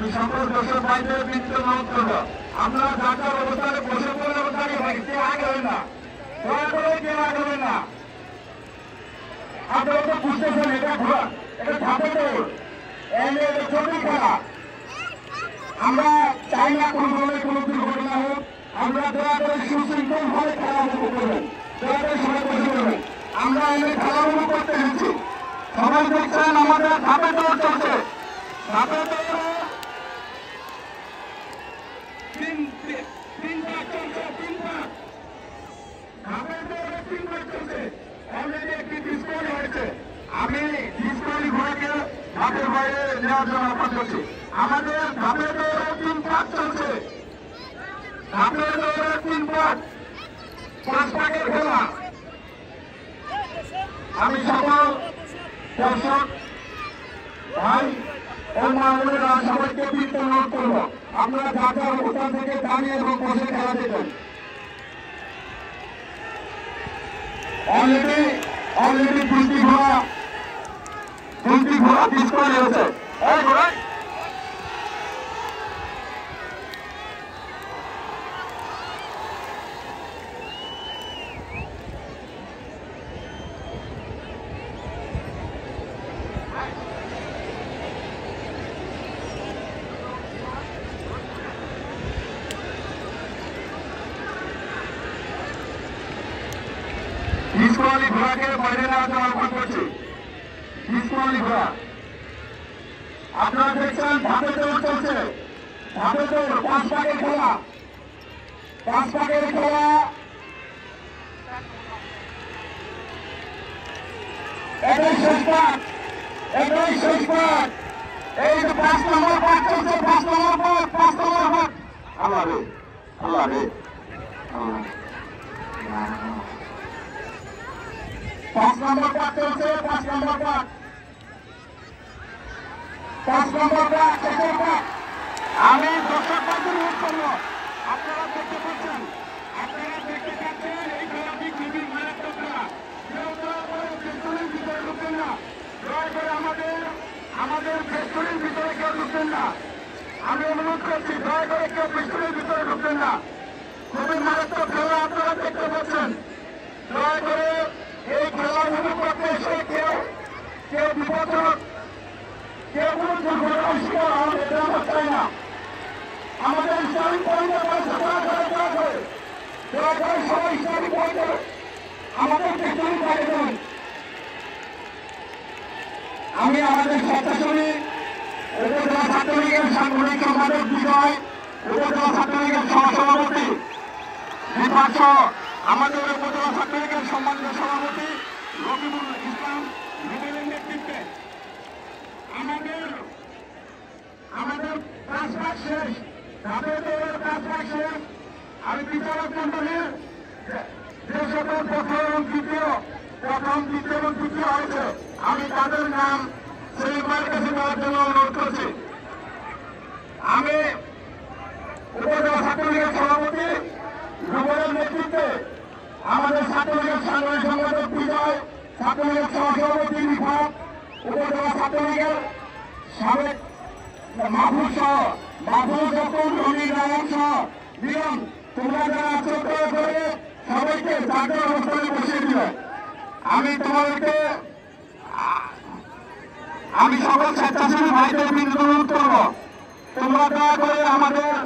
আমি সকল দর্শক বাইদের বৃত্ত অনুরোধ করব, আমরা যাত্রার অবস্থানে বসে পড়ে অবস্থানে থাকি, কেউ আগে হবেন না, কেউ আগে হবেন না। আপনারা তো বুঝতেছেন এটা ঘোরা, এটা ধাপে দৌড়, এটা চটি খেলা। আমরা চাই না কোনোভাবে কোনো দুর্ঘটনা হোক, আমরা দয়া করে সুশৃঙ্খলভাবে খেলা উপভোগ করবেন, দয়া করে সবাই বসে পড়বেন। আমরা এনে খেলা উপভোগ করতে এসেছি, সবাই দেখছেন আমাদের ধাপে দৌড় চলছে। ধাপে দৌড় আমি ডিসকোয়ালি ঘোড়াকে ধাপের বাইরে নেওয়ার জন্য আহ্বান করছি। আমাদের ধাপের দৌড়ে 3 পাক চলছে, ধাপের দৌড়ে 3 পাক, 5 পাকের খেলা। আমি সকল দর্শক ভাই ও মামুনেরা সবাইকে বিনীত অনুরোধ করব, আপনারা যাত্রার অবস্থান থেকে দাঁড়িয়ে এবং বসে খেলা দেখুন। অলরেডি ঘোড়া ডিসকোয়ালি হয়েছে। এই ঘোড়া ডিসকোয়ালি ঘোড়াকে বাইরে নেওয়ার জন্য আহ্বান করছি। ডিসকোয়ালি ঘোড়া, আপনারা দেখছেন ধাপে দৌড় চলছে, ধাপে দৌড় 5 পাকের খেলা, 5 পাকের খেলা। এটাই শেষ পাক, এটাই শেষ পাক, এই যে 5 নম্বর পাক চলছে, 5 নম্বর পাক, 5 নম্বর পাক। আল্লাহ রে, আল্লাহ রে, আল্লাহ। 5 নম্বর পাক চলছে, 5 নম্বর পাক, 5 নম্বর পাক, 6 পাক। আমি 10 পাক অনুরোধ করব, আপনারা দেখতে পাচ্ছেন, আপনারা দেখতে পাচ্ছেন এই গ্রাফিক নিবিড় মারাত্মক খেলা। কেউ দয়া করে ফেস্টুলির ভিতরে ঢুকবেন না, দয়া করে আমাদের ফেস্টুলির ভিতরে কেউ ঢুকবেন না। আমি অনুরোধ করছি, দয়া করে কেউ ফেস্টুলির ভিতরে ঢুকবেন না। খুবই মারাত্মক খেলা আপনারা দেখতে পাচ্ছেন। দয়া করে এই খেলা উপভোগ করতে এসে কেউ কেউ বিপজ্জনক, কেউ কোনো দুর্ঘটনার শিকার হন, এটা আমরা চাই না। আমাদের ইসলামিক পয়েন্টের পাশে দয়া করে সবাই ইসলামিক পয়েন্টের আমাদের পেছনে পাঠিয়ে দেবেন। আমি আমাদের স্বেচ্ছাসেবী উপজেলা ছাত্রলীগের সাংগঠনিক সম্পাদক বিজয়, উপজেলা ছাত্রলীগের সহসভাপতি বিপাশ, আমাদের উপজেলা ছাত্রলীগের সম্মানিত সভাপতি রবিউল ইসলাম রুবেলের নেতৃত্বে আমাদের 5 পাক শেষ, ধাপের দৌড়ের 5 পাক শেষ। আমি বিচারক মন্ডলীর যে সকল প্রথম, দ্বিতীয় এবং তৃতীয় হয়েছে, আমি তাদের নাম সেইবার কাছে দেওয়ার জন্য অনুরোধ করছি। আমি উপজেলা ছাত্রলীগের সভাপতি রুবেলের নেতৃত্বে, আমাদের ছাত্রলীগের সাংগঠনিক সম্পাদক বিজয়, ছাত্রলীগের সহসভাপতি বিভাগ, উপজেলা ছাত্রলীগের সাবেক মাহফুজ, রনি নারায়ণ, আমি তোমাদেরকে, আমি সকল স্বেচ্ছাসেবী ভাইদের বিরুদ্ধে অনুরোধ করবো, তোমরা দয়া করে আমাদের